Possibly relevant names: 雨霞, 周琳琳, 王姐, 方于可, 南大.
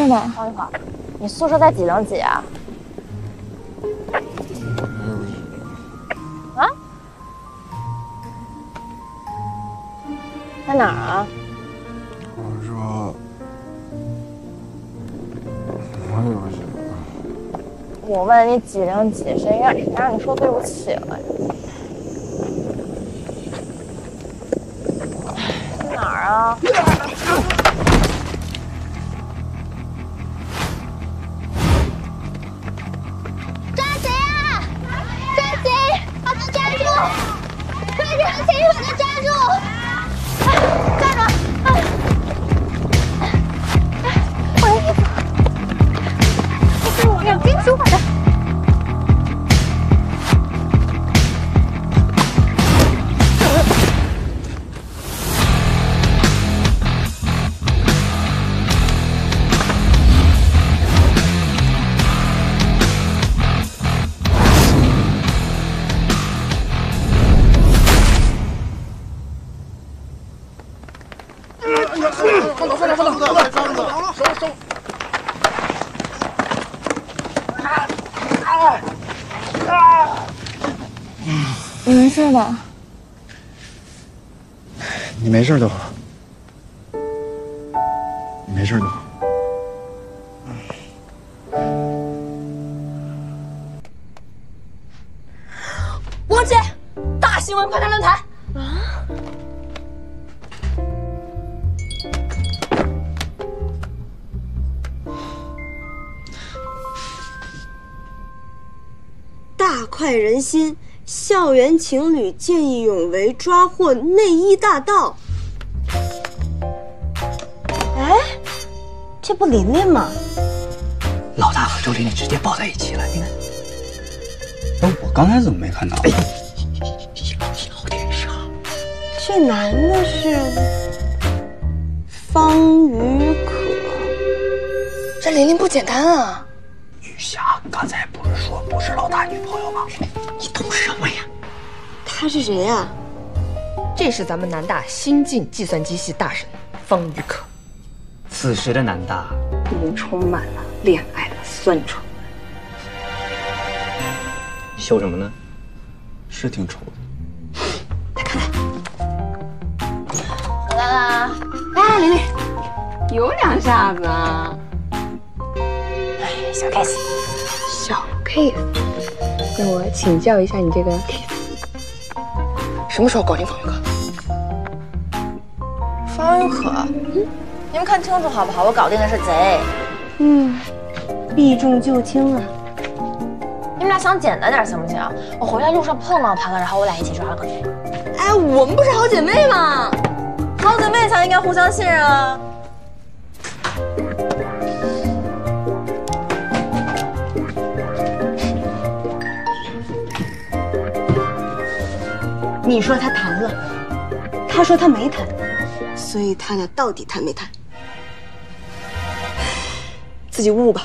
是吗？等一会儿，你宿舍在几零几啊？啊？在哪儿啊？我说，我也不行。 我问你几零几，谁让你说对不起了？在哪儿啊？抓谁啊！抓谁！把他抓住！快点，谁把他抓住！抓住！我的衣服，我金属板的。 是吧？你没事就好，你没事就好。王姐，大新闻，快看论坛！啊！大快人心。 校园情侣见义勇为，抓获内衣大盗。哎，这不琳琳吗？老大和周琳琳直接抱在一起了，你看。哎，我刚才怎么没看到？哎，有点傻。这男的是方于可，这琳琳不简单啊。雨霞刚才不是说不是老大女朋友吗？ 你懂什么呀？他是谁呀？这是咱们南大新晋计算机系大神方于可。此时的南大已经充满了恋爱的酸楚。秀什么呢？是挺丑的。来看看。回来啦！哎，琳琳，有两下子啊。哎，小 case， 小 case。 让我请教一下你这个 case， 什么时候搞定方于可？方于可，你们看清楚好不好？我搞定的是贼。嗯，避重就轻啊。你们俩想简单点行不行？我回来路上碰到他了，然后我俩一起抓了个贼。哎，我们不是好姐妹吗？好姐妹才应该互相信任啊。 你说他谈了，他说他没谈，所以他俩到底谈没谈？自己悟吧。